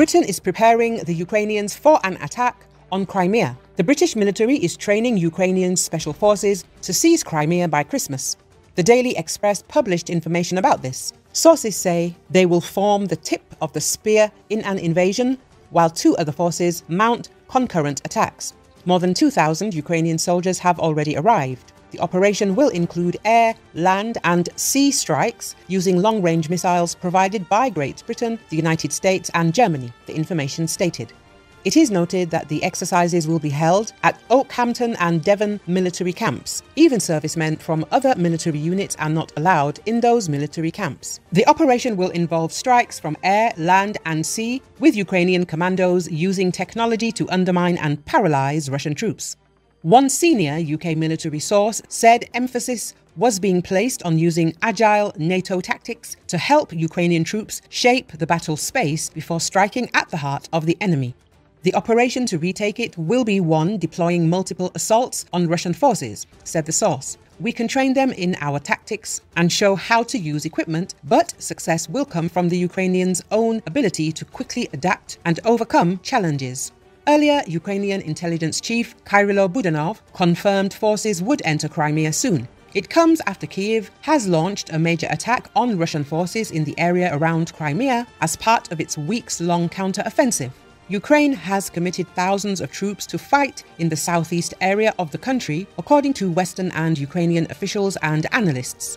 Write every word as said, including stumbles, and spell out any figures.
Britain is preparing the Ukrainians for an attack on Crimea. The British military is training Ukrainian special forces to seize Crimea by Christmas. The Daily Express published information about this. Sources say they will form the tip of the spear in an invasion, while two other forces mount concurrent attacks. More than two thousand Ukrainian soldiers have already arrived. The operation will include air, land, and sea strikes using long-range missiles provided by Great Britain, the United States, and Germany, the information stated. It is noted that the exercises will be held at Oakhampton and Devon military camps. Even servicemen from other military units are not allowed in those military camps. The operation will involve strikes from air, land, and sea, with Ukrainian commandos using technology to undermine and paralyze Russian troops. One senior U K military source said emphasis was being placed on using agile NATO tactics to help Ukrainian troops shape the battle space before striking at the heart of the enemy. The operation to retake it will be one deploying multiple assaults on Russian forces, said the source. We can train them in our tactics and show how to use equipment, but success will come from the Ukrainians' own ability to quickly adapt and overcome challenges. Earlier, Ukrainian intelligence chief Kyrylo Budanov confirmed forces would enter Crimea soon. It comes after Kyiv has launched a major attack on Russian forces in the area around Crimea as part of its weeks-long counter-offensive. Ukraine has committed thousands of troops to fight in the southeast area of the country, according to Western and Ukrainian officials and analysts.